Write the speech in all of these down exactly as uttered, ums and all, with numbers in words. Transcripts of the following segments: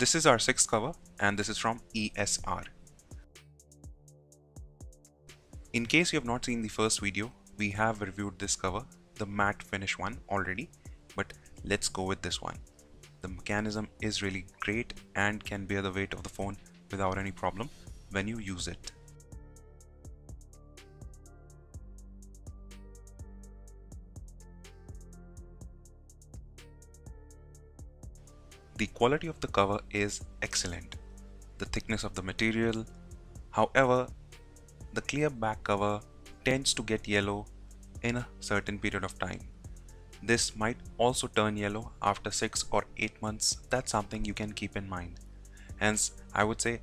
This is our sixth cover, and this is from E S R. In case you have not seen the first video, we have reviewed this cover, the matte finish one, already, but let's go with this one. The mechanism is really great and can bear the weight of the phone without any problem when you use it. The quality of the cover is excellent, the thickness of the material. However, the clear back cover tends to get yellow in a certain period of time. This might also turn yellow after six or eight months, that's something you can keep in mind. Hence, I would say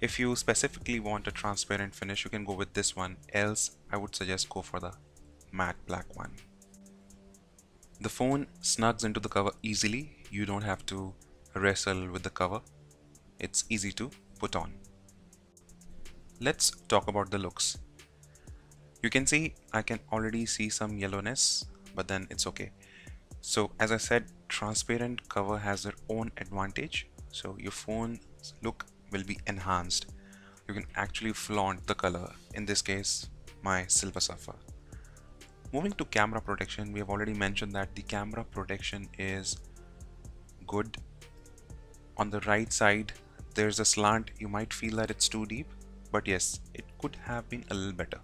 if you specifically want a transparent finish, you can go with this one, else I would suggest go for the matte black one. The phone snugs into the cover easily, you don't have to wrestle with the cover, it's easy to put on. Let's talk about the looks. You can see I can already see some yellowness, but then it's okay. So as I said, transparent cover has their own advantage, so your phone's look will be enhanced. You can actually flaunt the color, in this case my Silver Surfer. Moving to camera protection, we have already mentioned that the camera protection is good. On the right side there's a slant, you might feel that it's too deep, but yes, it could have been a little better.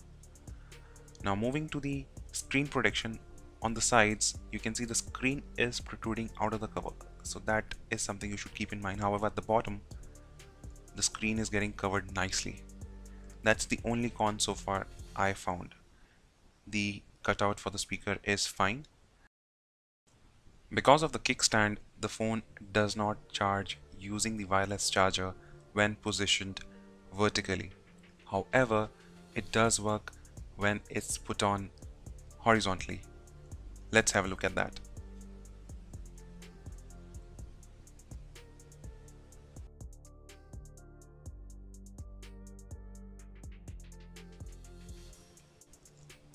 Now moving to the screen protection, on the sides you can see the screen is protruding out of the cover, so that is something you should keep in mind. However, at the bottom the screen is getting covered nicely. That's the only con so far I found. The cutout for the speaker is fine. Because of the kickstand, the phone does not charge using the wireless charger when positioned vertically. However, it does work when it's put on horizontally. Let's have a look at that.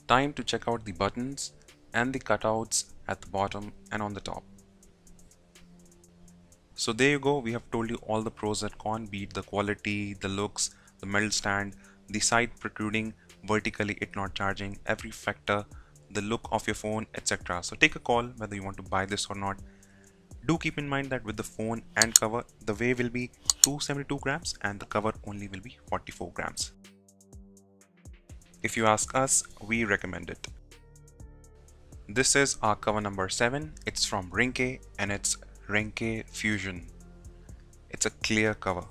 Time to check out the buttons and the cutouts at the bottom and on the top. So there you go, we have told you all the pros and cons, be it the quality, the looks, the metal stand, the side protruding vertically, it not charging, every factor, the look of your phone, et cetera. So take a call whether you want to buy this or not. Do keep in mind that with the phone and cover, the weigh will be two hundred seventy-two grams and the cover only will be forty-four grams. If you ask us, we recommend it. This is our cover number seven. It's from Ringke and it's Ringke Fusion. It's a clear cover.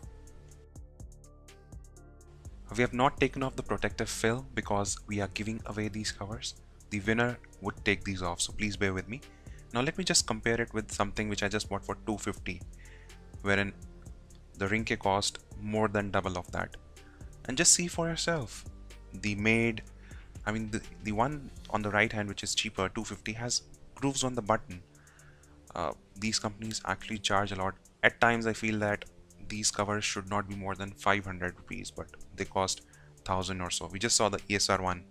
We have not taken off the protective film because we are giving away these covers. The winner would take these off, so please bear with me. Now let me just compare it with something which I just bought for two hundred fifty, wherein the Ringke cost more than double of that. And just see for yourself. The made, I mean the, the one on the right hand which is cheaper, two hundred fifty, has grooves on the button. Uh, these companies actually charge a lot. At times I feel that these covers should not be more than five hundred rupees, but they cost one thousand or so. We just saw the E S R one.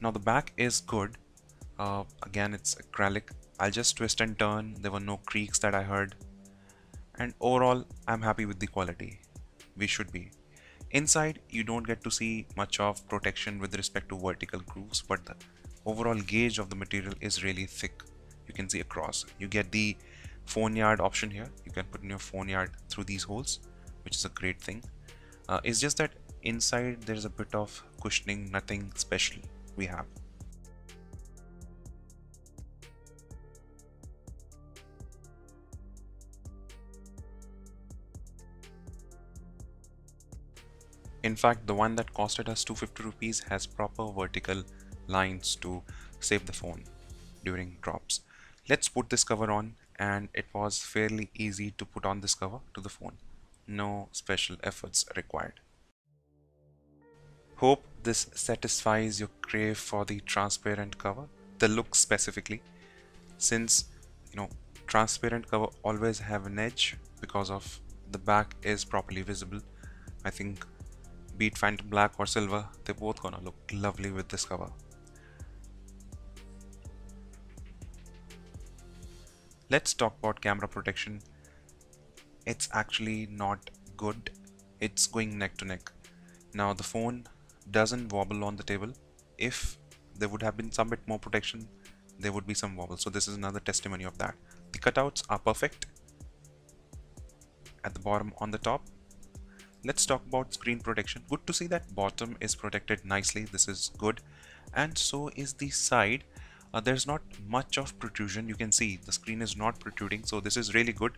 Now the back is good. Uh, again, it's acrylic. I'll just twist and turn. There were no creaks that I heard. And overall, I'm happy with the quality. We should be. Inside, you don't get to see much of protection with respect to vertical grooves, but the overall gauge of the material is really thick. You can see across. You get the phone yard option here. You can put in your phone yard through these holes, which is a great thing. Uh, it's just that inside there's a bit of cushioning, nothing special we have. In fact, the one that costed us two hundred fifty rupees has proper vertical lines to save the phone during drops. Let's put this cover on, and it was fairly easy to put on this cover to the phone. No special efforts required. Hope this satisfies your crave for the transparent cover, the look specifically. Since, you know, transparent cover always have an edge because of the back is properly visible. I think be it Phantom Black or Silver, they're both gonna look lovely with this cover. Let's talk about camera protection. it's actually not good. It's going neck to neck. Now the phone doesn't wobble on the table. If there would have been some bit more protection, there would be some wobble. So this is another testimony of that. The cutouts are perfect at the bottom, on the top. Let's talk about screen protection. Good to see that bottom is protected nicely. This is good, and so is the side. Uh, there's not much of protrusion. You can see the screen is not protruding, so this is really good,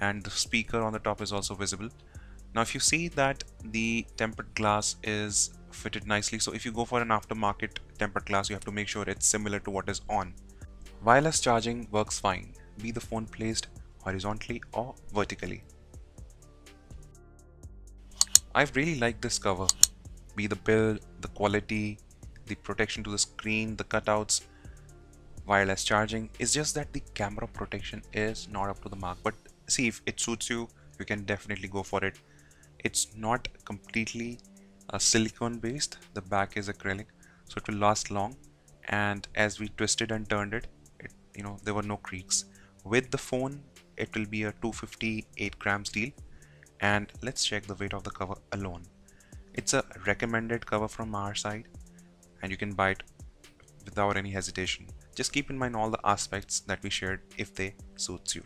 and the speaker on the top is also visible. Now if you see that the tempered glass is fitted nicely, so if you go for an aftermarket tempered glass, you have to make sure it's similar to what is on. Wireless charging works fine, be the phone placed horizontally or vertically. I've really liked this cover, be the build, the quality, the protection to the screen, the cutouts, wireless charging. It's just that the camera protection is not up to the mark, but see, if it suits you, you can definitely go for it. It's not completely uh, silicone based. The back is acrylic, so it will last long, and as we twisted and turned it, it you know there were no creaks. With the phone, it will be a two fifty-eight gram steel. And let's check the weight of the cover alone. It's a recommended cover from our side, and you can buy it without any hesitation. Just keep in mind all the aspects that we shared if they suits you.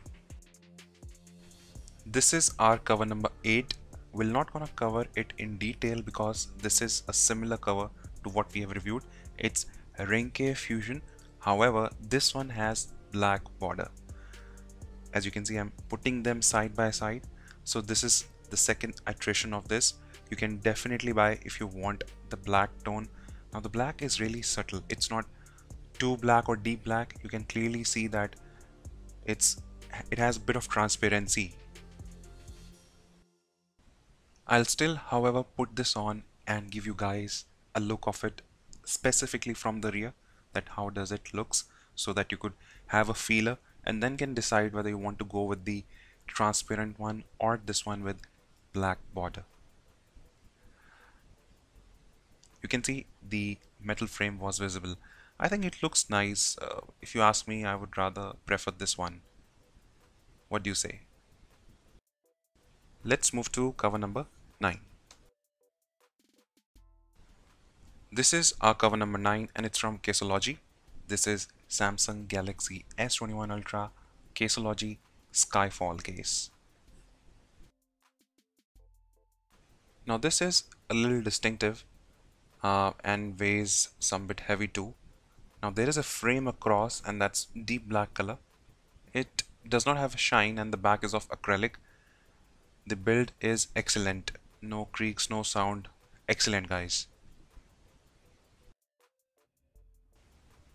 This is our cover number eight. We're not gonna cover it in detail because this is a similar cover to what we have reviewed. It's Ringke Fusion. However, this one has black border. As you can see, I'm putting them side by side. So this is the second iteration of this. You can definitely buy if you want the black tone. Now the black is really subtle. It's not too black or deep black. You can clearly see that it's it has a bit of transparency. I'll still, however, put this on and give you guys a look of it specifically from the rear, that how does it looks, so that you could have a feeler and then can decide whether you want to go with the transparent one or this one with black border. You can see the metal frame was visible. I think it looks nice. Uh, if you ask me, I would rather prefer this one. What do you say? Let's move to cover number nine. This is our cover number nine, and it's from Caseology. This is Samsung Galaxy S twenty-one Ultra Caseology Skyfall case. Now this is a little distinctive uh, and weighs some bit heavy too. Now there is a frame across, and that's deep black color. It does not have a shine, and the back is of acrylic. The build is excellent. No creaks, no sound. Excellent, guys.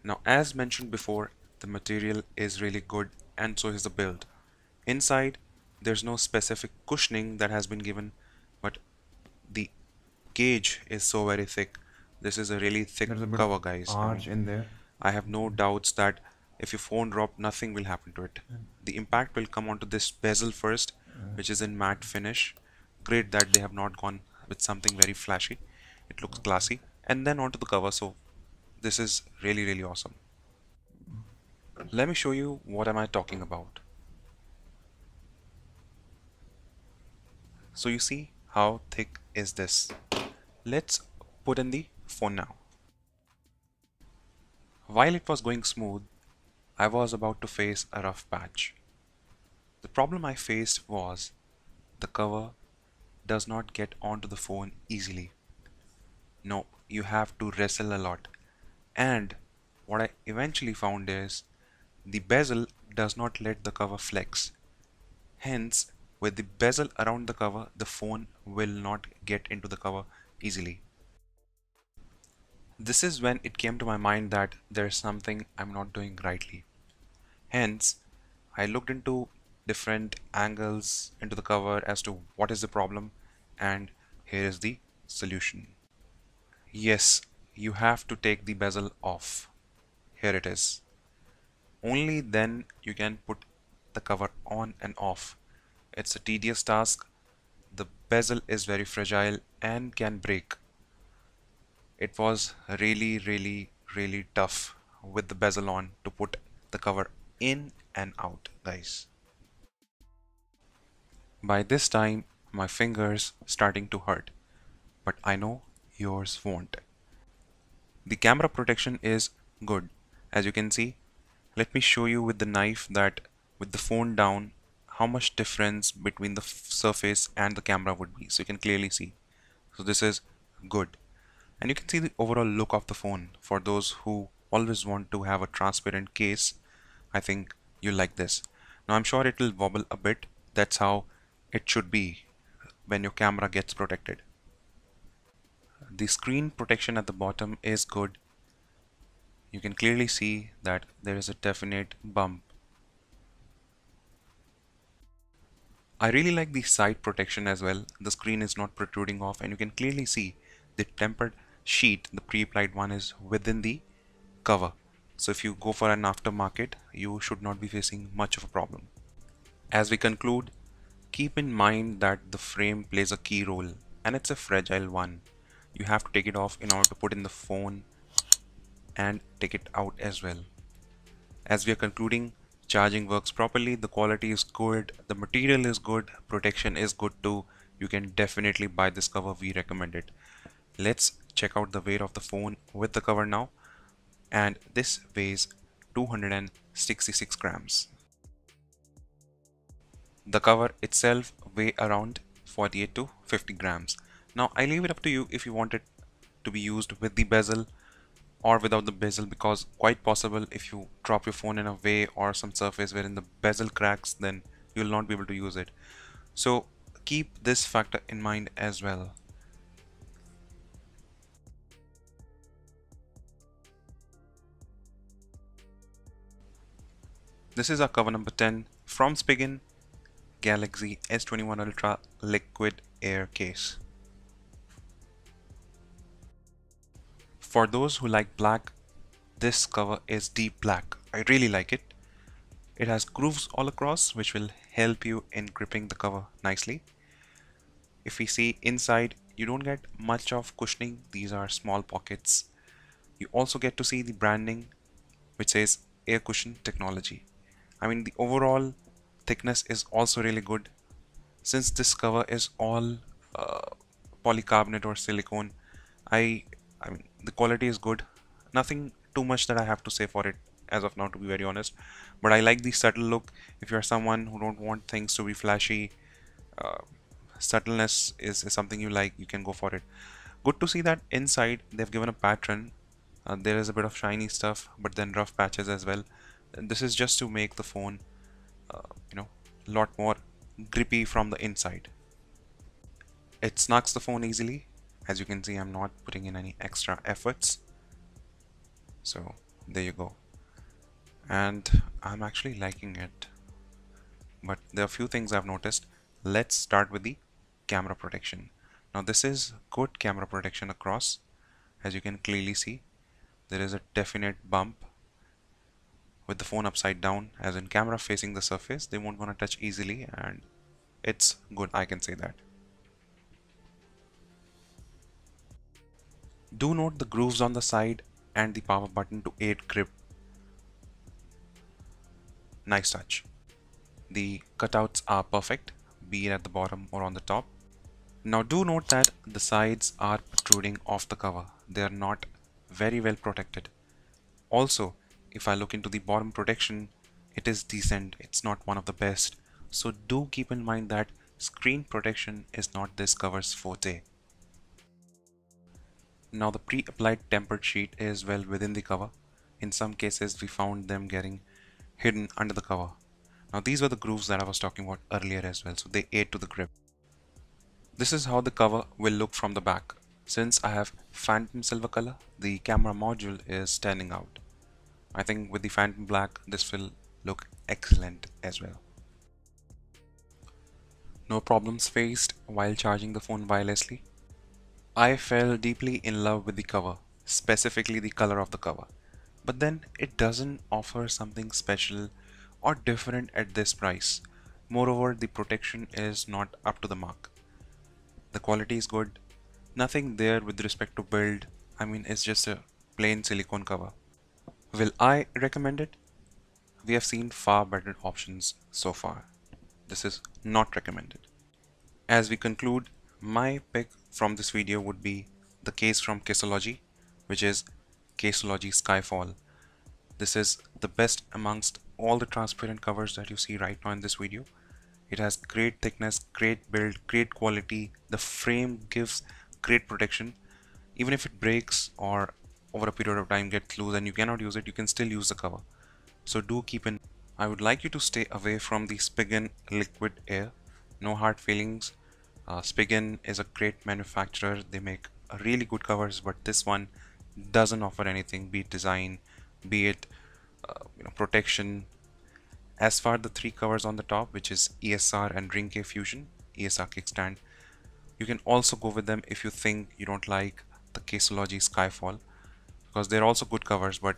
Now as mentioned before, the material is really good, and so is the build. Inside, there's no specific cushioning that has been given, but the gauge is so very thick. This is a really thick a cover, guys. Arch in there. I have no doubts that if your phone dropped, nothing will happen to it. Mm. The impact will come onto this bezel first, mm. which is in matte finish. Great that they have not gone with something very flashy. It looks classy. And then onto the cover. So this is really, really awesome. Let me show you what am I talking about. So you see how thick is this. Let's put in the phone now. While it was going smooth, I was about to face a rough patch. The problem I faced was the cover does not get onto the phone easily. No, you have to wrestle a lot. And what I eventually found is the bezel does not let the cover flex. Hence, with the bezel around the cover, the phone will not get into the cover easily. This is when it came to my mind that there is something I'm not doing rightly. Hence, I looked into different angles into the cover as to what is the problem, and here is the solution. Yes, you have to take the bezel off. Here it is. Only then you can put the cover on and off. It's a tedious task. The bezel is very fragile and can break. It was really, really, really tough with the bezel on to put the cover in and out, guys. By this time, my fingers starting to hurt, but I know yours won't. The camera protection is good, as you can see. Let me show you with the knife that with the phone down, how much difference between the surface and the camera would be. So you can clearly see. So this is good. And you can see the overall look of the phone. For those who always want to have a transparent case, I think you'll like this. Now I'm sure it will wobble a bit. That's how it should be when your camera gets protected. The screen protection at the bottom is good. You can clearly see that there is a definite bump. I really like the side protection as well. The screen is not protruding off, and you can clearly see the tempered sheet, the pre-applied one, is within the cover. So if you go for an aftermarket, you should not be facing much of a problem. As we conclude, keep in mind that the frame plays a key role, and it's a fragile one. You have to take it off in order to put in the phone and take it out as well. As we are concluding, charging works properly, the quality is good, the material is good, protection is good too. You can definitely buy this cover, we recommend it. Let's check out the weight of the phone with the cover now, and this weighs two hundred sixty-six grams. The cover itself weighs around forty-eight to fifty grams. Now I leave it up to you if you want it to be used with the bezel or without the bezel, because quite possible if you drop your phone in a way or some surface wherein the bezel cracks, then you'll not be able to use it. So keep this factor in mind as well. This is our cover number ten from Spigen Galaxy S twenty-one Ultra Liquid Air Case. For those who like black, this cover is deep black. I really like it. It has grooves all across, which will help you in gripping the cover nicely. If we see inside, you don't get much of cushioning. These are small pockets. You also get to see the branding, which says Air Cushion Technology. I mean, the overall thickness is also really good. Since this cover is all uh, polycarbonate or silicone, I I mean, the quality is good. Nothing too much that I have to say for it as of now, to be very honest. But I like the subtle look. If you're someone who don't want things to be flashy, uh, subtleness is, is something you like, you can go for it. Good to see that inside they've given a pattern. Uh, there is a bit of shiny stuff, but then rough patches as well. And this is just to make the phone, uh, you know, a lot more grippy from the inside. It snugs the phone easily. As you can see, I'm not putting in any extra efforts. So there you go. And I'm actually liking it. But there are a few things I've noticed. Let's start with the camera protection. Now this is good camera protection across. As you can clearly see, there is a definite bump. With the phone upside down, as in camera facing the surface, they won't want to touch easily, and it's good, I can say that. Do note the grooves on the side and the power button to aid grip. Nice touch. The cutouts are perfect, be it at the bottom or on the top. Now do note that the sides are protruding off the cover. They are not very well protected. Also, if I look into the bottom protection, it is decent. It's not one of the best. So do keep in mind that screen protection is not this cover's forte. Now the pre-applied tempered sheet is well within the cover. In some cases, we found them getting hidden under the cover. Now these were the grooves that I was talking about earlier as well, so they aid to the grip. This is how the cover will look from the back. Since I have phantom silver color, the camera module is standing out. I think with the phantom black, this will look excellent as well. No problems faced while charging the phone wirelessly. I fell deeply in love with the cover, specifically the color of the cover, but then it doesn't offer something special or different at this price. Moreover, the protection is not up to the mark. The quality is good, nothing there with respect to build. I mean, it's just a plain silicone cover. Will I recommend it? We have seen far better options so far. This is not recommended. As we conclude, my pick from this video would be the case from Caseology, which is Caseology Skyfall. This is the best amongst all the transparent covers that you see right now in this video. It has great thickness, great build, great quality. The frame gives great protection. Even if it breaks or over a period of time gets loose and you cannot use it, you can still use the cover. So do keep in. I would like you to stay away from the Spigen Liquid Air. No hard feelings. Uh, Spigen is a great manufacturer. They make really good covers, but this one doesn't offer anything, be it design, be it uh, you know, protection. As far the three covers on the top, which is E S R and Ringke Fusion, E S R kickstand, you can also go with them if you think you don't like the Caseology Skyfall, because they're also good covers. But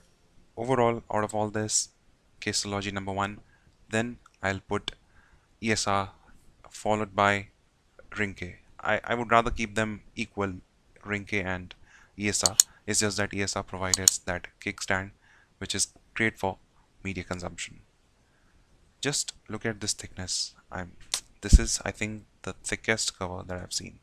overall, out of all this, Caseology number one, then I'll put E S R followed by Ringke. I, I would rather keep them equal, Ringke and E S R. It's just that E S R provides that kickstand, which is great for media consumption. Just look at this thickness. I'm, this is, I think, the thickest cover that I've seen.